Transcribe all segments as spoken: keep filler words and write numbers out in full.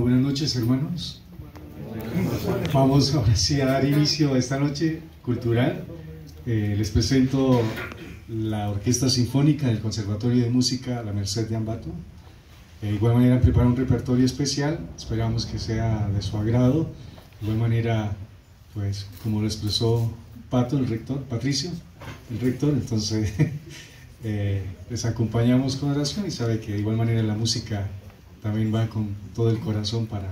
Buenas noches, hermanos. Vamos ahora sí a dar inicio a esta noche cultural. Eh, les presento la Orquesta Sinfónica del Conservatorio de Música La Merced de Ambato. Eh, de igual manera han preparado un repertorio especial, esperamos que sea de su agrado. De igual manera, pues como lo expresó Pato, el rector, Patricio, el rector, entonces eh, les acompañamos con oración y sabe que de igual manera la música también va con todo el corazón para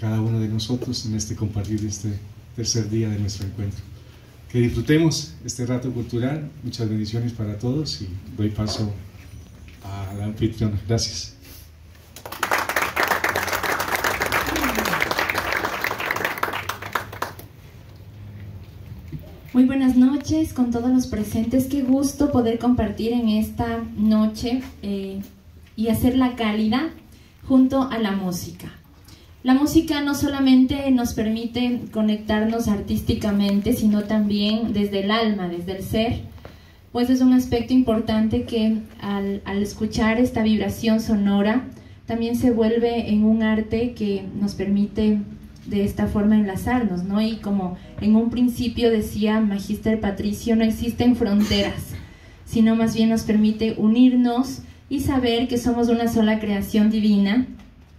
cada uno de nosotros en este compartir este tercer día de nuestro encuentro. Que disfrutemos este rato cultural, muchas bendiciones para todos y doy paso a la anfitriona. Gracias. Muy buenas noches con todos los presentes, qué gusto poder compartir en esta noche eh, y hacer la calidad junto a la música. La música no solamente nos permite conectarnos artísticamente, sino también desde el alma, desde el ser, pues es un aspecto importante que al, al escuchar esta vibración sonora también se vuelve en un arte que nos permite de esta forma enlazarnos, ¿no? Y como en un principio decía Magíster Patricio, no existen fronteras, sino más bien nos permite unirnos y saber que somos una sola creación divina.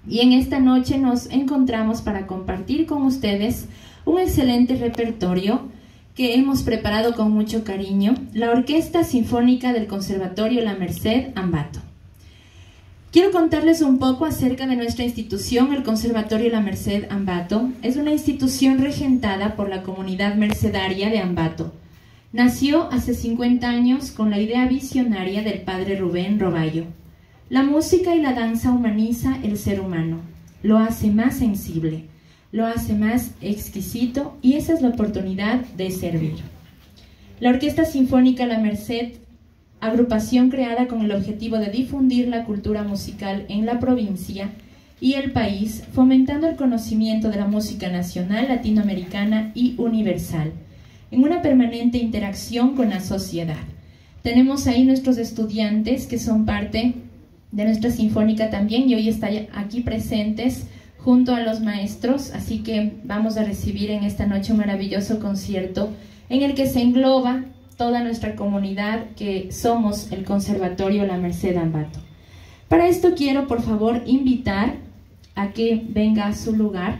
Y en esta noche nos encontramos para compartir con ustedes un excelente repertorio que hemos preparado con mucho cariño, la Orquesta Sinfónica del Conservatorio La Merced Ambato. Quiero contarles un poco acerca de nuestra institución, el Conservatorio La Merced Ambato. Es una institución regentada por la Comunidad Mercedaria de Ambato. Nació hace cincuenta años con la idea visionaria del padre Rubén Robayo. La música y la danza humaniza el ser humano, lo hace más sensible, lo hace más exquisito y esa es la oportunidad de servir. La Orquesta Sinfónica La Merced, agrupación creada con el objetivo de difundir la cultura musical en la provincia y el país, fomentando el conocimiento de la música nacional, latinoamericana y universal, en una permanente interacción con la sociedad. Tenemos ahí nuestros estudiantes que son parte de nuestra sinfónica también y hoy están aquí presentes junto a los maestros, así que vamos a recibir en esta noche un maravilloso concierto en el que se engloba toda nuestra comunidad que somos el Conservatorio La Merced Ambato. Para esto quiero por favor invitar a que venga a su lugar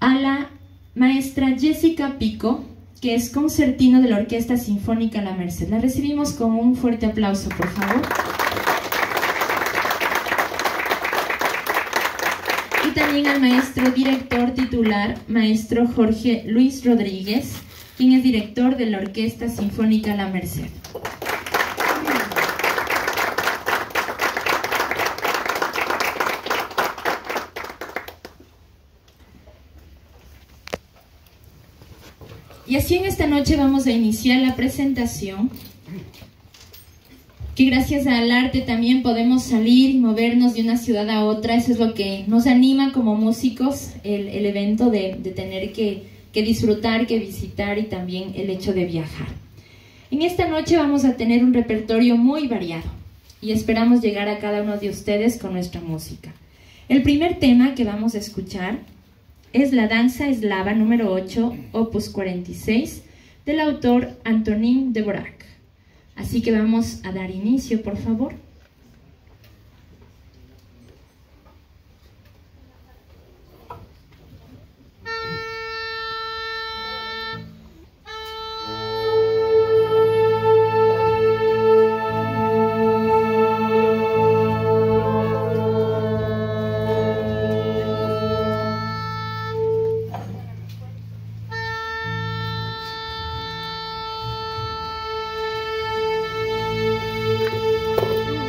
a la maestra Jessica Pico, que es concertino de la Orquesta Sinfónica La Merced. La recibimos con un fuerte aplauso, por favor. Y también al maestro director titular, maestro Jorge Luis Rodríguez, quien es director de la Orquesta Sinfónica La Merced. Y así en esta noche vamos a iniciar la presentación, que gracias al arte también podemos salir y movernos de una ciudad a otra. Eso es lo que nos anima como músicos, el, el evento de, de tener que, que disfrutar, que visitar y también el hecho de viajar. En esta noche vamos a tener un repertorio muy variado y esperamos llegar a cada uno de ustedes con nuestra música. El primer tema que vamos a escuchar es la danza eslava número ocho, Opus cuarenta y seis, del autor Antonín Dvorák. Así que vamos a dar inicio, por favor. Thank you.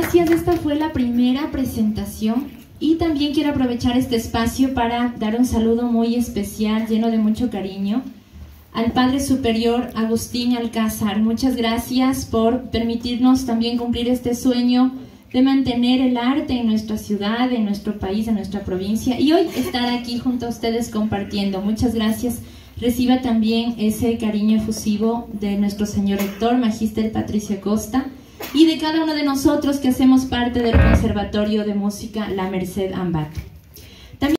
gracias, esta fue la primera presentación y también quiero aprovechar este espacio para dar un saludo muy especial, lleno de mucho cariño, al Padre Superior Agustín Alcázar. Muchas gracias por permitirnos también cumplir este sueño de mantener el arte en nuestra ciudad, en nuestro país, en nuestra provincia, y hoy estar aquí junto a ustedes compartiendo. Muchas gracias. Reciba también ese cariño efusivo de nuestro señor rector, Magister Patricia Acosta, y de cada uno de nosotros que hacemos parte del Conservatorio de Música La Merced Ambato.